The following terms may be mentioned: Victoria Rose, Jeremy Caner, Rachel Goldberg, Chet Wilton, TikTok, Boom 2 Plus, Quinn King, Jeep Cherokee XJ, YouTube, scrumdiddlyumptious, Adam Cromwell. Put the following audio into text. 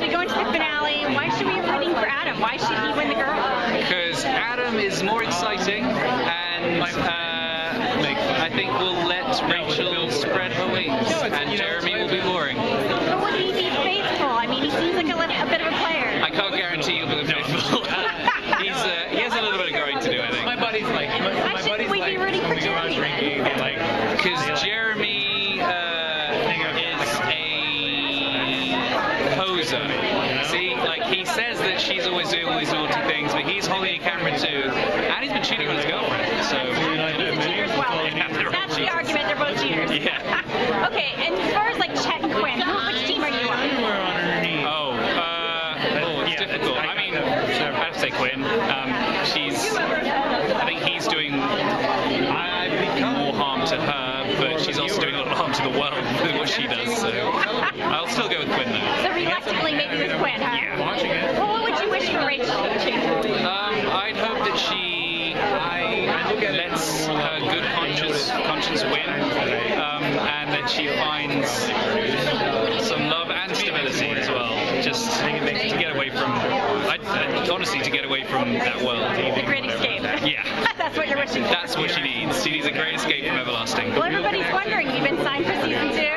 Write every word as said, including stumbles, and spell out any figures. as we go into the finale, why should we be rooting for Adam? Why should he win the girl? Because Adam is more exciting, and uh, I think we'll let Rachel spread her wings, and Jeremy will be boring. But would he be faithful? I mean, he seems like a, a bit of a player. I can't guarantee you'll be faithful. He's, uh, he has a little bit of going to do, I think. My buddy's like, my, my buddy's like, we be rooting for Jeremy drinking, like, because Jeremy. See, like, he says that she's always doing all these naughty things, but he's holding a camera too, and he's been cheating on his girlfriend, so... He's a cheater as well. Yeah, that's the argument, they're both cheaters. Yeah. Okay, and as far as, like, Chet and Quinn, which team are you on? Oh, uh, oh, it's difficult. I mean, I have to say Quinn. Um, she's... I think he's doing more harm to her, but she's also doing a lot of harm to the world with what she does, so... I'll still go with Quinn, though. So reluctantly, maybe with Quinn, huh? Yeah, watching it. Well, what would you wish for Rachel? Um, I'd hope that she I lets her good conscience, conscience win, um, and that she finds some love and stability as well. Just to get away from, I'd, uh, honestly, to get away from that world. The great escape. Yeah. That's what you're wishing for. That's what she needs. She needs a great escape from everlasting. Well, everybody's wondering, you've been signed for season two.